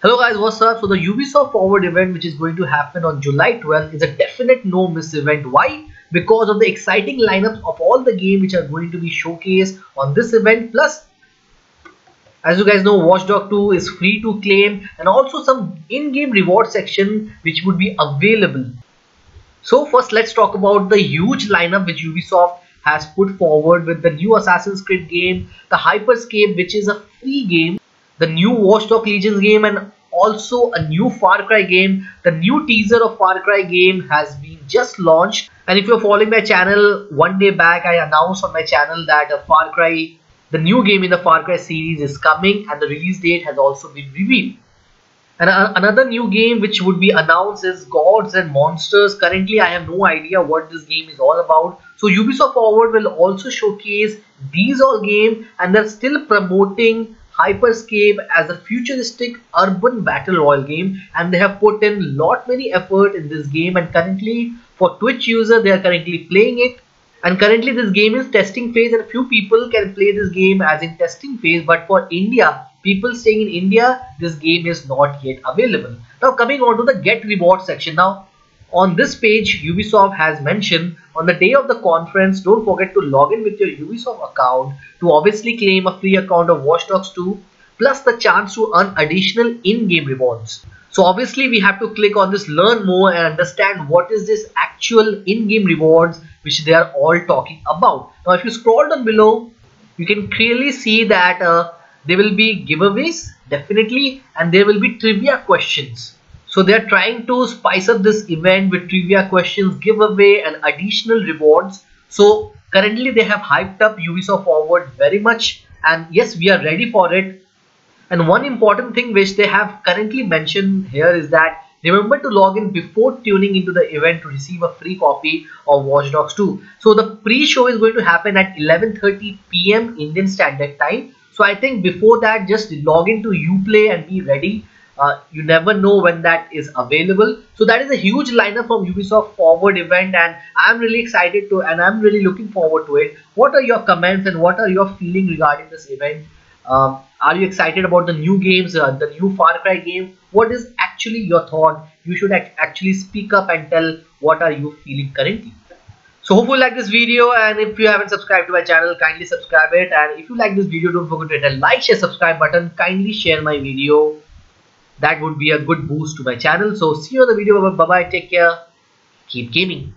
Hello guys, what's up? So the Ubisoft Forward event, which is going to happen on July 12th, is a definite no miss event. Why? Because of the exciting lineups of all the games which are going to be showcased on this event. Plus, as you guys know, Watchdog 2 is free to claim, and also some in-game reward section which would be available. So first, let's talk about the huge lineup which Ubisoft has put forward with the new Assassin's Creed game, the Hyperscape, which is a free game, the new Watchdog Legion game, and also a new Far Cry game. The new teaser of Far Cry game has been just launched, and if you're following my channel, one day back I announced on my channel that a Far Cry, the new game in the Far Cry series, is coming, and the release date has also been revealed. And another new game which would be announced is Gods and Monsters. Currently, I have no idea what this game is all about. So Ubisoft Forward will also showcase these all games, and they're still promoting Hyperscape as a futuristic urban battle royale game, and they have put in many effort in this game, and currently for Twitch user they are currently playing it, and currently this game is testing phase and few people can play this game as in testing phase, but for India, people staying in India, this game is not yet available. Now coming on to the get reward section. Now on this page, Ubisoft has mentioned on the day of the conference, don't forget to log in with your Ubisoft account to obviously claim a free account of Watch Dogs 2, plus the chance to earn additional in-game rewards. So obviously we have to click on this learn more and understand what is this actual in-game rewards which they are all talking about. Now if you scroll down below, you can clearly see that there will be giveaways definitely, and there will be trivia questions. So they are trying to spice up this event with trivia questions, giveaway, and additional rewards. So currently they have hyped up Ubisoft Forward very much, and yes, we are ready for it. And one important thing which they have currently mentioned here is that remember to log in before tuning into the event to receive a free copy of Watch Dogs 2. So the pre-show is going to happen at 11:30 PM Indian Standard Time. So I think before that, just log into Uplay and be ready. You never know when that is available. So that is a huge lineup from Ubisoft Forward event, and I'm really excited to, and I'm really looking forward to it. What are your comments and what are your feelings regarding this event? Are you excited about the new games, the new Far Cry game? What is actually your thought? You should actually speak up and tell what are you feeling currently. So hope you like this video, and if you haven't subscribed to my channel, kindly subscribe it. And if you like this video, don't forget to hit a like, share, subscribe button. Kindly share my video. That would be a good boost to my channel. So see you on the video. Bye bye. Take care. Keep gaming.